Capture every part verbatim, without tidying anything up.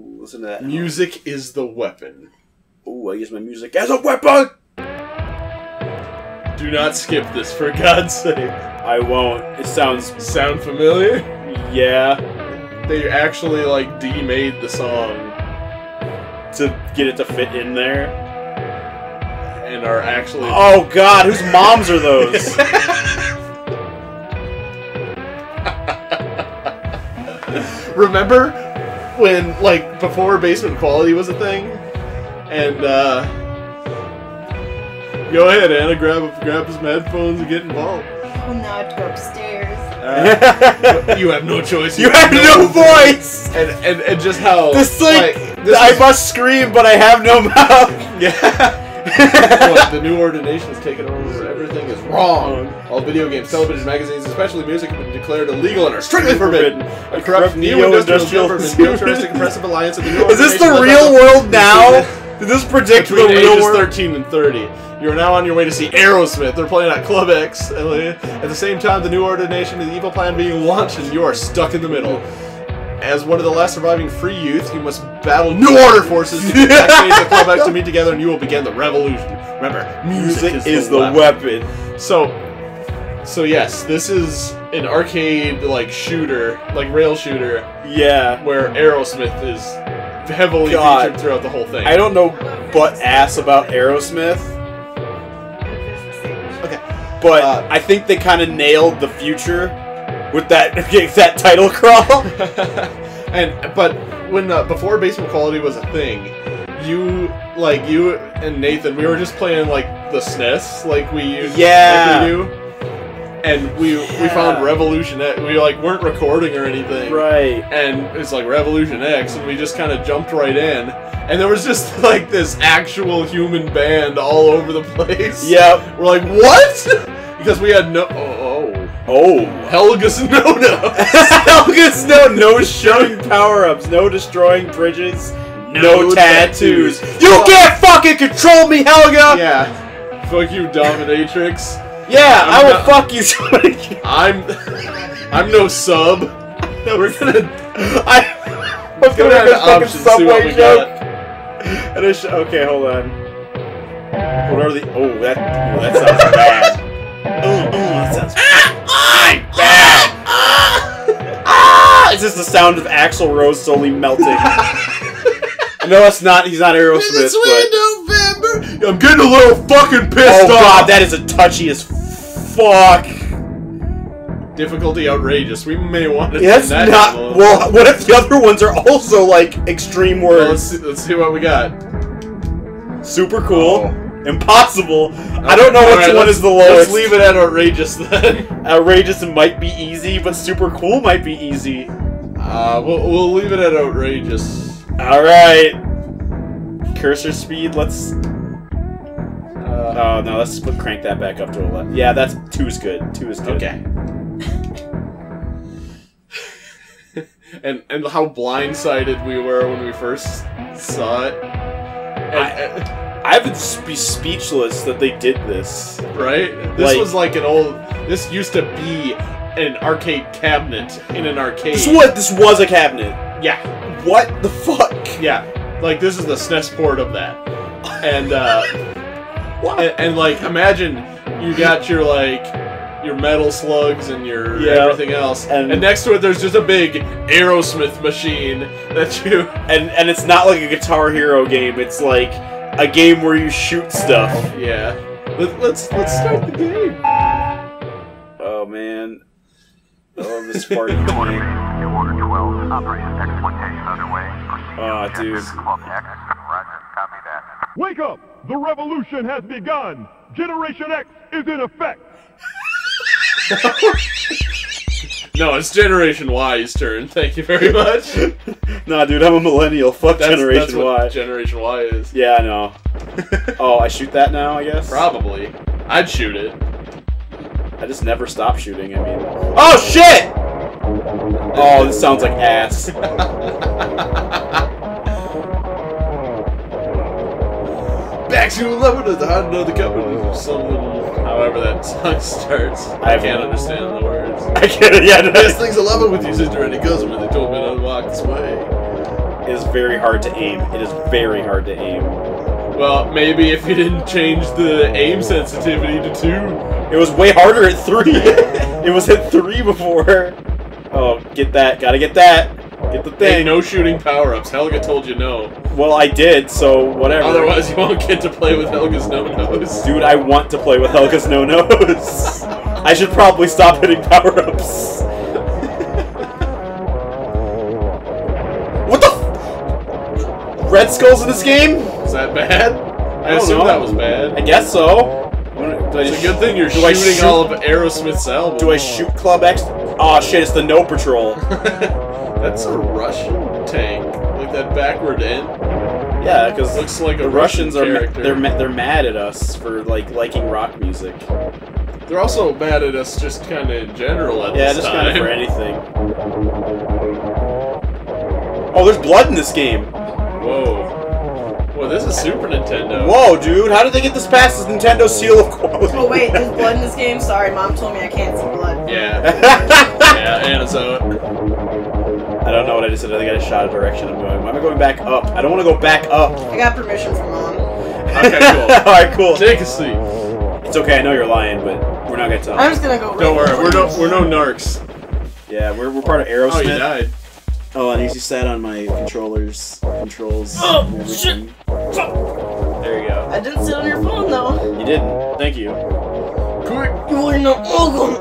Ooh, listen to that. Music is the weapon. Ooh, I use my music as a weapon! Do not skip this, for God's sake. I won't. It sounds... Sound familiar? Yeah. They actually, like, demade the song. To get it to fit in there? And are actually... Oh, God! Whose moms are those? Remember when, like, before Basement Quality was a thing, and, uh, go ahead, Anna, grab grab some headphones and get involved. Oh, now I have to go upstairs. Uh, you have no choice. You, you have, have no, no voice! voice! And, and and just how... This, like, like this I is... must scream, but I have no mouth. Yeah. What, the new ordination's taken over. Everything is wrong. All video games, television, magazines, especially music, have been declared illegal and are strictly forbidden. A corrupt neo-industrial government, militaristic oppressive alliance of the new... Is this the real world now? Did this predict the real world? Between ages thirteen and thirty, you are now on your way to see Aerosmith. They're playing at Club X. At the same time, the new ordination and the evil plan being launched, and you are stuck in the middle. As one of the last surviving free youth, you must battle New Order forces to the Club X to meet together, and you will begin the revolution. Remember, music, music is, is the, the weapon. weapon. So, so yes, this is an arcade like shooter, like rail shooter. Yeah, where Aerosmith is heavily God. featured throughout the whole thing. I don't know butt ass about Aerosmith. Okay, but uh, I think they kind of nailed the future with that that title crawl. And but when uh, before Basement Quality was a thing, you like you and Nathan, we were just playing like the S N E S, like we used, yeah, like we do, and we yeah. we found Revolution X. We like weren't recording or anything, right? And it's like Revolution X, and we just kind of jumped right in, and there was just like this actual human band all over the place. Yeah, we're like, what? Because we had no. Oh, Oh, Helga's no-no! Helga's no-no, no showing power-ups, no destroying bridges, no, no tattoos. tattoos. You oh. can't fucking control me, Helga! Yeah. Fuck you, dominatrix. Yeah, I'm I will fuck you, somebody. I'm... I'm no sub. No, we're gonna... I... Let's go down to options, see what we joke. got. And I sh okay, hold on. What are the... Oh, that... Oh, that sounds bad. Oh, oh, that sounds bad. Bad. Ah, ah, ah. Is this the sound of Axl Rose slowly melting? No, it's not. He's not Aerosmith. It's but... November. I'm getting a little fucking pissed off. Oh god, off. that is a touchy as fuck. Difficulty outrageous. We may want to. Yeah, that's that not. Animal. Well, what if the other ones are also like extreme words? Well, let's, see, let's see what we got. Super cool. Oh. Impossible. Okay. I don't know which right, one is the lowest. Let's leave it at outrageous then. Outrageous might be easy, but super cool might be easy. Uh, we'll, we'll leave it at outrageous. Alright. Cursor speed, let's... Uh, oh, no, let's split crank that back up to eleven. Yeah, that's... two is good. two is good. Okay. and, and how blindsided we were when we first saw it. And, I... I would be speechless that they did this. Right? This like, was like an old... This used to be an arcade cabinet in an arcade. This what? This was a cabinet? Yeah. What the fuck? Yeah. Like, this is the S N E S port of that. And, uh... what? And, and, like, imagine you got your, like, your metal slugs and your yeah. everything else. And, and next to it, there's just a big Aerosmith machine that you... And, and it's not like a Guitar Hero game. It's like... a game where you shoot stuff. Yeah. Let, let's let's start the game. Oh man. Oh, this party. Good morning. New Order twelve, Operation Exploitation underway. Ah, dude. Club X, Roger, copy that. Wake up! The revolution has begun. Generation X is in effect. No, it's Generation Y's turn. Thank you very much. Nah, dude, I'm a millennial. Fuck that's, Generation that's what Y. Generation Y is. Yeah, I know. Oh, I shoot that now, I guess? Probably. I'd shoot it. I just never stop shooting, I mean. Oh, shit! Oh, this sounds like ass. Back to eleven of the hot of the cup and some little... However that song starts. I, I can't understand the word. I can't, yeah. No. This thing's eleven with you, sister, and it goes when they told me to walk this way. is very hard to aim. It is very hard to aim. Well, maybe if you didn't change the aim sensitivity to two. It was way harder at three. It was at three before. Oh, get that. Gotta get that. Get the thing. Hey, no shooting power-ups. Helga told you no. Well, I did, so whatever. Otherwise, you won't get to play with Helga's no-nos. Dude, I want to play with Helga's no-nos. I should probably stop hitting power-ups. What the f- Red Skulls in this game? Is that bad? I, I assume that was bad. I guess so. It's a good thing you're shooting shoot all of Aerosmith's albums. Do I shoot Club X? Aw, shit, it's the No Patrol. That's a Russian tank, like that backward end. Yeah, because looks like the a Russian Russians character. are they're ma they're mad at us for like liking rock music. They're also mad at us just kind of in general at yeah, this time. Yeah, just kind of for anything. Oh, there's blood in this game. Whoa. Well, this is Super Nintendo. Whoa, dude! How did they get this past this Nintendo seal of quality? Oh wait, there's blood in this game. Sorry, Mom told me I can't see blood. Yeah. Yeah, and it's out. I don't know what I just did. I think I just shot a direction I'm going. Why am I going back up? I don't want to go back up. I got permission from Mom. Okay, cool. Alright, cool. Take a seat. It's okay, I know you're lying, but we're not going to tell you. I'm just going to go right Don't worry, we're no, we're no narcs. Yeah, we're, we're part of Aerosmith. Oh, you died. Oh, and he sat on my controllers. Controls. Oh, shit. There you go. I didn't sit on your phone, though. You didn't. Thank you. Correct. You are not welcome.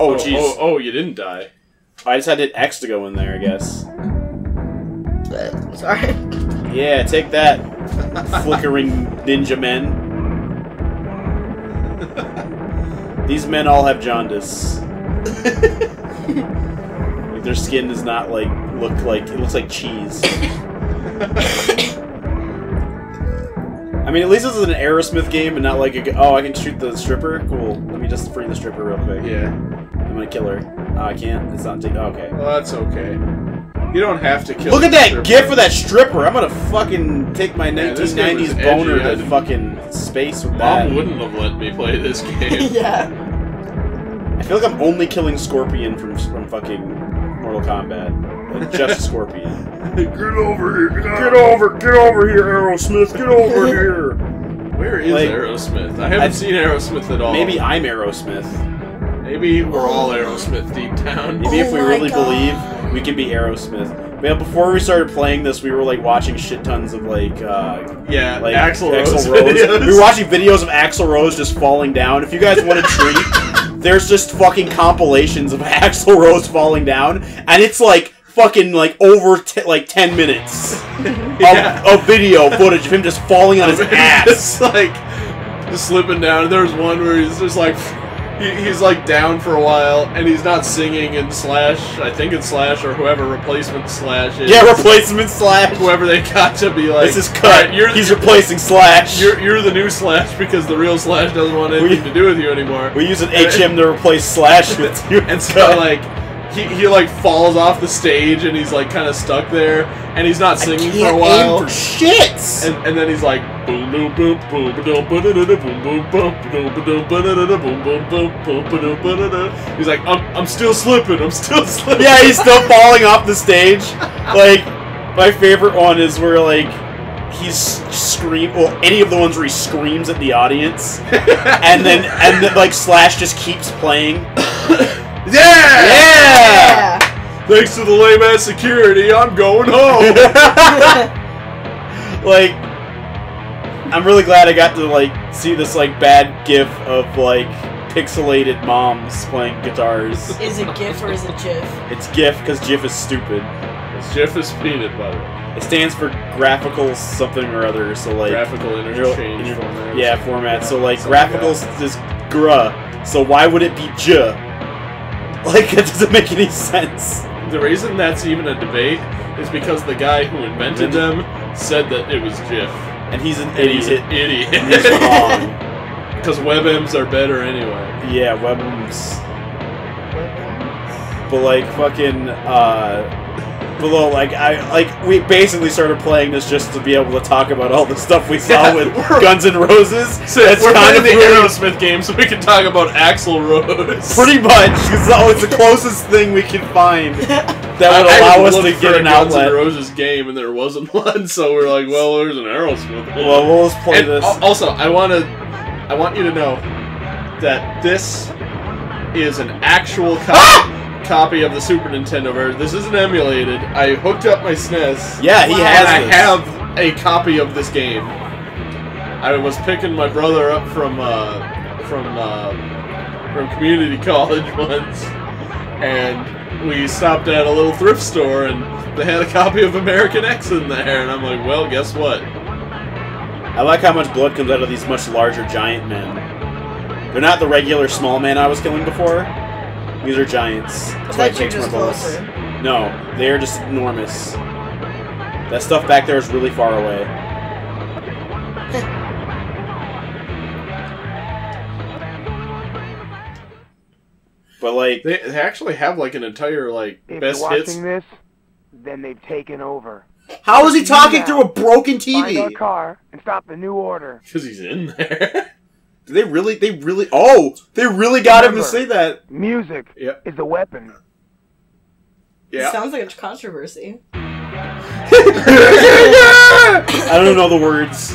Oh, jeez. Oh, oh, oh, you didn't die. I just had to hit X to go in there, I guess. Uh, sorry. Yeah, take that, flickering ninja men. These men all have jaundice. Like, their skin does not like look like it looks like cheese. I mean, at least this is an Aerosmith game and not like a, oh, I can shoot the stripper. Cool. Let me just free the stripper real quick. Yeah. I'm gonna kill her. Oh, I can't. It's not taking. Okay. Well, that's okay. You don't have to kill. Look at that stripper. Gif for that stripper. I'm gonna fucking take my yeah, nineteen nineties boner edgy. to fucking space with Mom that. Mom wouldn't have let me play this game. Yeah. I feel like I'm only killing Scorpion from from fucking Mortal Kombat. Like, just Scorpion. Hey, get over here! Get over! Get over here, Aerosmith! Get over here! Where is like, Aerosmith? I haven't I've, seen Aerosmith at all. Maybe I'm Aerosmith. Maybe we're all Aerosmith deep down. Maybe oh if we really God. believe, we can be Aerosmith. But before we started playing this, we were like watching shit tons of like, uh, yeah, like Axl Rose. Axl Rose. We were watching videos of Axl Rose just falling down. If you guys want a treat, there's just fucking compilations of Axl Rose falling down, and it's like fucking like over t like ten minutes yeah. of, of video footage of him just falling on his ass, just like just slipping down. There's one where he's just like. He, he's like down for a while, and he's not singing. And Slash, I think it's Slash or whoever replacement Slash is. Yeah, replacement Slash. Whoever they got to be like. This is cut. Right, you're he's the, replacing Slash. You're you're the new Slash because the real Slash doesn't want anything we, to do with you anymore. We use an H M to replace Slash with you. And so cut. like. He, he like falls off the stage and he's like kind of stuck there and he's not singing for a while. For shits. And, and then he's like boom boom boom boom boom boom boom boom boom boom boom boom boom boom. He's like I'm I'm still slipping. I'm still slipping. Yeah, he's still falling off the stage. Like my favorite one is where like he's scream. Well, any of the ones where he screams at the audience, and then and then like Slash just keeps playing. Yeah! Yeah! Yeah! Thanks to the lame ass security, I'm going home! Like, I'm really glad I got to, like, see this, like, bad gif of, like, pixelated moms playing guitars. Is it GIF or is it GIF? It's GIF, because GIF is stupid. It's GIF is peanut butter. It stands for graphical something or other, so, like... Graphical interchange inter format. Yeah, format. Yeah, so, like, graphicals like is gruh, so why would it be juh? Like, it doesn't make any sense. The reason that's even a debate is because the guy who invented them said that it was GIF. And he's an and idiot. He's an idiot. He's wrong. Because webms are better anyway. Yeah, webms. But, like, fucking, uh... below, like, I, like, we basically started playing this just to be able to talk about all the stuff we saw yeah, with Guns N' Roses. So that's we're kind playing of the Aerosmith game, so we can talk about Axl Rose. Pretty much, because it's always the closest thing we can find. that would I, allow I us to get an outlet. I looked for a Guns N' Roses game and there wasn't one, so we're like, well, there's an Aerosmith game. Well, we'll just play and this. Also, I want to, I want you to know that this is an actual copy, ah! copy of the Super Nintendo version. This isn't emulated. I hooked up my S N E S. Yeah, he has and this. I have a copy of this game. I was picking my brother up from uh, from uh, from community college once, and we stopped at a little thrift store, and they had a copy of American X in there, and I'm like, well, guess what? I like how much blood comes out of these much larger giant men. They're not the regular small man I was killing before. These are giants. That's why it takes more bullets. No, they are just enormous. That stuff back there is really far away. But like they, they actually have like an entire like best hits. This, then they've taken over. How is he talking now, through a broken T V? Find our car and stop the new order. Because he's in there. Do they really? They really? Oh, they really got Remember, him to say that. Music yeah. is the weapon. Yeah. It sounds like a controversy. I don't know the words.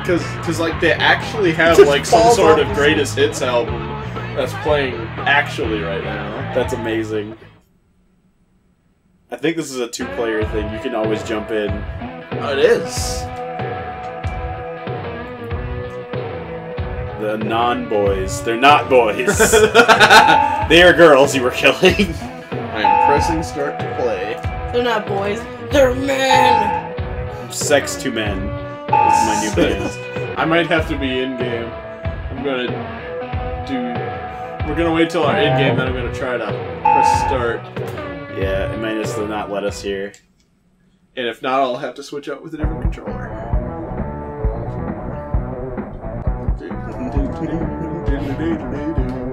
Because because like they actually have like some sort of greatest hits album that's playing actually right now. That's amazing. I think this is a two-player thing. You can always jump in. Oh, it is. The non-boys. They're not boys. They are girls you were killing. I'm pressing start to play. They're not boys. They're men. Sex to men is my new phrase. I might have to be in-game. I'm going to do... We're gonna wait till our end game, then I'm gonna try to press start. Yeah, it might just not let us here. And if not, I'll have to switch out with a different controller.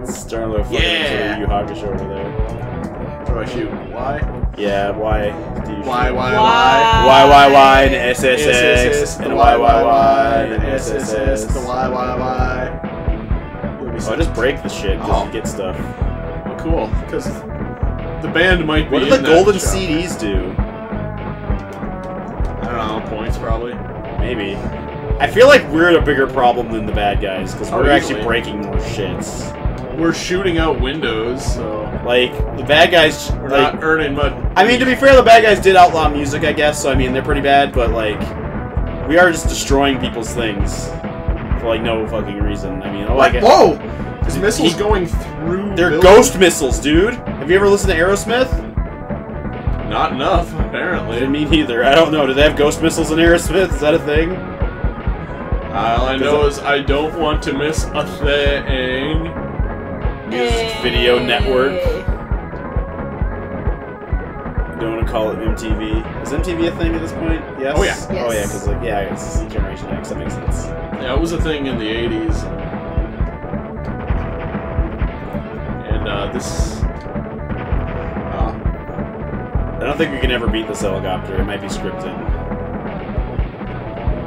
Starlo fucking yeah. Yu Hakusho over there. What do I shoot? Y? Yeah, Y. Do you y, y, y, Y. Y, Y, Y, and S S X, and Y, Y, Y, and S S S, and Y, Y, Y. Oh, I just break the shit just oh. to get stuff. Well, cool, because the band might be. What did the golden C Ds do? I don't know, points probably. Maybe. I feel like we're a bigger problem than the bad guys because oh, we're easily. actually breaking more shits. We're shooting out windows, so like the bad guys. We're like, not earning much. I mean, to be fair, the bad guys did outlaw music, I guess. So I mean, they're pretty bad, but like we are just destroying people's things. For, like, no fucking reason. I mean, oh, like, I whoa! His missiles he, going through. They're buildings. Ghost missiles, dude. Have you ever listened to Aerosmith? Not enough, apparently. Me neither. I don't know. Do they have ghost missiles in Aerosmith? Is that a thing? All I know is I don't want to miss a thing. Music Video Network. Don't want to call it M T V. Is M T V a thing at this point? Yes. Oh yeah. Yes. Oh yeah, because like yeah, it's Generation X. That makes sense. Yeah, it was a thing in the eighties. And uh, this. Uh, I don't think we can ever beat this helicopter. It might be scripted.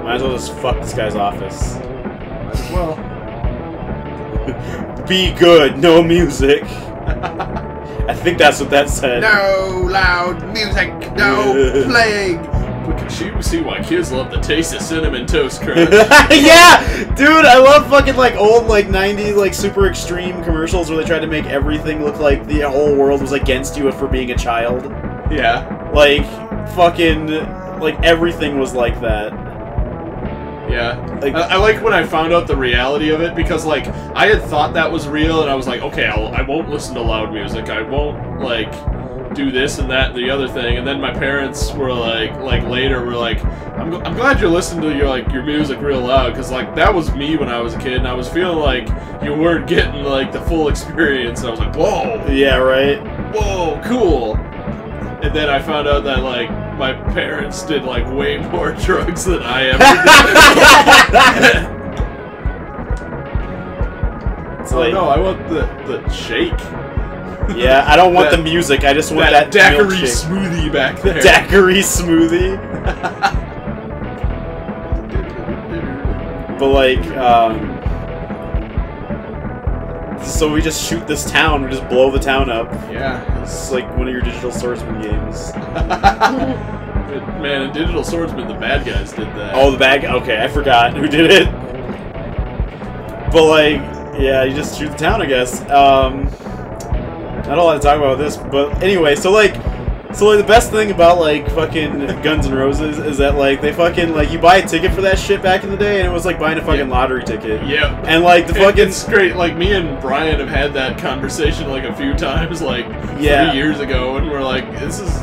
Might as well just fuck this guy's office. Might as well. Be good. No music. I think that's what that said. No loud music, no playing. We can shoot and see why kids love the taste of Cinnamon Toast Crunch. Yeah! Dude, I love fucking like old like nineties like super extreme commercials where they tried to make everything look like the whole world was against you for being a child. Yeah. Like fucking like everything was like that. Yeah. Like, I, I like when I found out the reality of it, because, like, I had thought that was real, and I was like, okay, I'll, I won't listen to loud music, I won't, like, do this and that and the other thing, and then my parents were like, like, later were like, I'm, I'm glad you're listening to your, like, your music real loud, because, like, that was me when I was a kid, and I was feeling like you weren't getting, like, the full experience, and I was like, whoa! Yeah, right? Whoa, cool! And then I found out that, like, my parents did, like, way more drugs than I ever did. It's like, oh, no, I want the, the shake. Yeah, I don't want that, the music, I just want that, that daiquiri smoothie back there. The daiquiri smoothie? But, like, um... So we just shoot this town, we just blow the town up. Yeah. It's like one of your Digital Swordsman games. Man, in Digital Swordsman, the bad guys did that. Oh, the bad guy? Okay, I forgot who did it. But, like, yeah, you just shoot the town, I guess. Um, not a lot to talk about this, but anyway, so, like, so, like, the best thing about, like, fucking Guns N' Roses is that, like, they fucking, like, you buy a ticket for that shit back in the day, and it was, like, buying a fucking yeah. lottery ticket. Yeah. And, like, the fucking... It's great. Like, me and Brian have had that conversation, like, a few times, like, yeah. three years ago, and we're like, this is...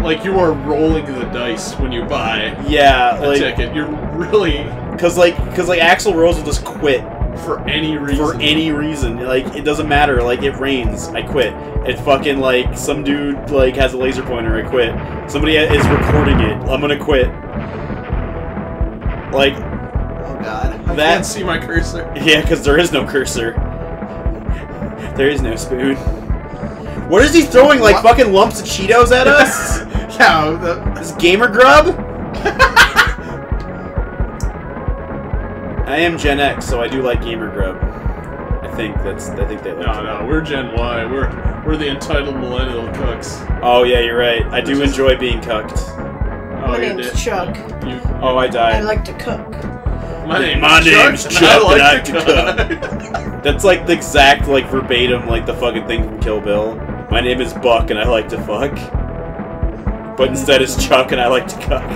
Like, you are rolling the dice when you buy yeah, a like, ticket. You're really... Because, like, cause like Axl Rose will just quit. For any reason. For any reason. Like, it doesn't matter. Like, it rains. I quit. It fucking, like, some dude, like, has a laser pointer. I quit. Somebody is recording it. I'm gonna quit. Like... Oh, God. I that, can't see my cursor. Yeah, because there is no cursor. There is no spoon. What is he throwing? Like, what? Fucking lumps of Cheetos at us? Yeah. The... This gamer grub? I am Gen X, so I do like gamer grub. I think that's. I think they. Like no, no, we're Gen Y. We're we're the entitled millennial cucks. Oh yeah, you're right. I do just... enjoy being cucked. Oh, my name's did. Chuck. You, you, oh, I died. I like to cook. My, name my name's Chuck. Chuck and I like and I to cook. cook. That's like the exact, like verbatim, like the fucking thing from Kill Bill. My name is Buck, and I like to fuck. But instead, it's Chuck, and I like to cuck.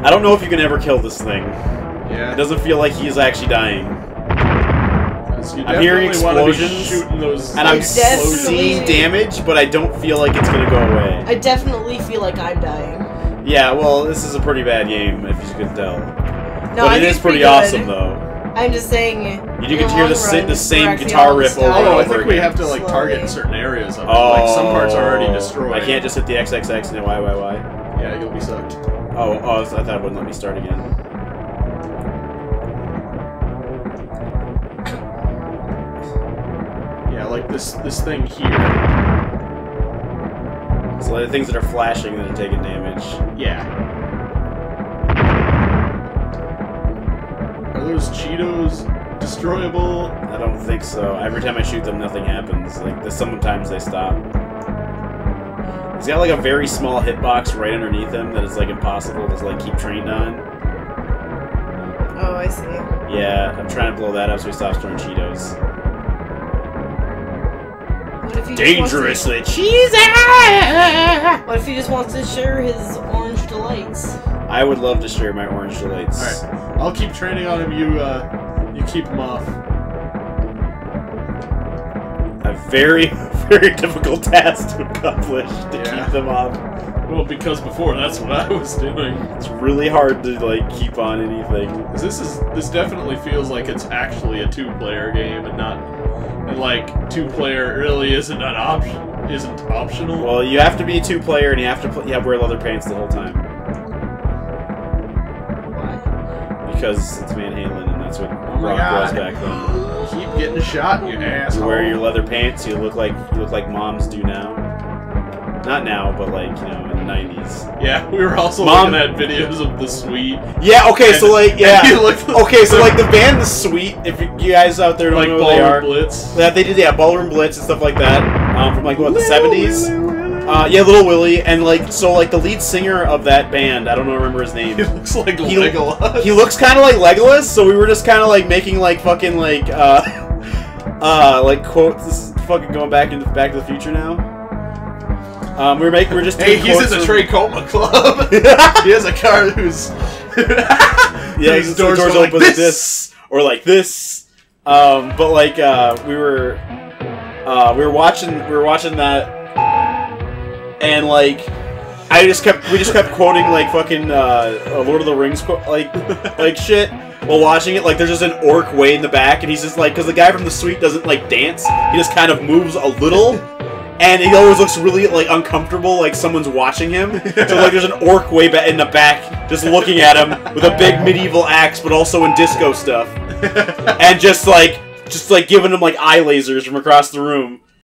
I don't know if you can ever kill this thing. Yeah. It doesn't feel like he's actually dying. You I'm hearing explosions, those and I'm seeing damage, but I don't feel like it's gonna go away. I definitely feel like I'm dying. Yeah, well, this is a pretty bad game, if you can tell. No, but I it is pretty awesome, though. I'm just saying. You do get to hear the, si the same guitar riff over and over. Oh, I think we have to like target certain areas. Of it. Oh, like some parts are already destroyed. I can't just hit the triple X and then Y Y Y. Yeah, you'll be sucked. Oh, oh, I thought it wouldn't let me start again. Yeah, like this this thing here. It's like the things that are flashing that are taking damage. Yeah. Are those Cheetos destroyable? I don't think so. Every time I shoot them, nothing happens. Like, the, sometimes they stop. He's got like a very small hitbox right underneath him that is like impossible to like keep trained on. Oh, I see. Yeah, I'm trying to blow that up so he stops throwing Cheetos. What if he Dangerously just wants to... cheesy! What if he just wants to share his orange delights? I would love to share my orange delights. Alright, I'll keep training on him, you, uh, you keep him off. A very, very difficult task to accomplish to yeah. keep them off. Well, because before that's what I was doing. It's really hard to like keep on anything. This is this definitely feels like it's actually a two-player game, and not and like two-player really isn't an option, isn't optional. Well, you have to be two-player, and you have to play, you have to wear leather pants the whole time. Why? Because it's Van Halen, and that's what oh rock was back then. Keep getting shot, you asshole. You wear your leather pants. You look like you look like moms do now. Not now, but like you know, in the nineties. Yeah, we were also Mom. looking at videos of The Sweet. Yeah. Okay. And, so like, yeah. Looked, okay. So like the band The Sweet. If you, you guys out there don't like know who they are, Ballroom Blitz. Yeah, they did. Yeah, Ballroom Blitz and stuff like that. Um, from like what the seventies. Uh, yeah, Little Willie, and like so, like the lead singer of that band, I don't know, remember his name. He looks like he, Legolas. He looks kind of like Legolas, so we were just kind of like making like fucking like uh, uh, like quotes. This is fucking going back into Back to the Future now. Um, we were making, we we're just doing hey, he's in the Trey Coma Club. He has a car who's yeah, his doors, doors open like this. this or like this. Um, but like uh, we were uh, we were watching we were watching that. And like, I just kept we just kept quoting like fucking uh, Lord of the Rings like like shit while watching it. Like there's just an orc way in the back, and he's just like, because the guy from The Sweet doesn't like dance, he just kind of moves a little, and he always looks really like uncomfortable, like someone's watching him. So like there's an orc way back in the back, just looking at him with a big medieval axe, but also in disco stuff, and just like just like giving him like eye lasers from across the room.